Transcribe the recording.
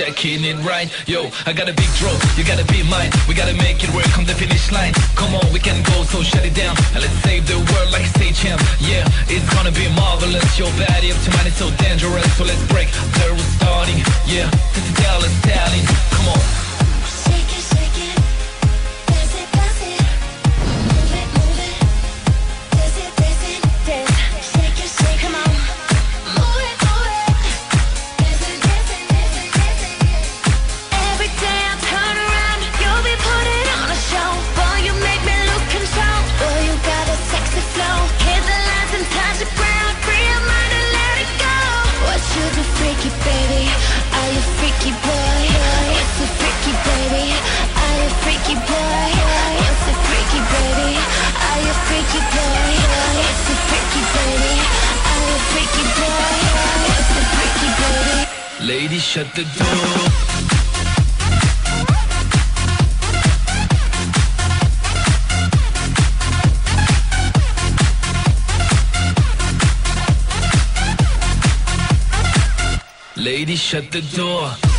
Checking it right, yo, I got a big draw, you gotta be mine. We gotta make it work on the finish line. Come on, we can go, so shut it down. And let's save the world like a stage champ. Yeah, it's gonna be marvelous. Your body up to mine is so dangerous. So let's break, the rules starting. Yeah, this is Dallas Stallion. Come on. Shake it, dance it. Move it, dance it, dance. Shake it, shake it, come on. Freaky boy, are you freaky, baby? Are you freaky? freaky boy, it's a freaky birdie. I'm a freaky boy, it's a freaky birdie. Ladies, shut the door. Ladies, shut the door.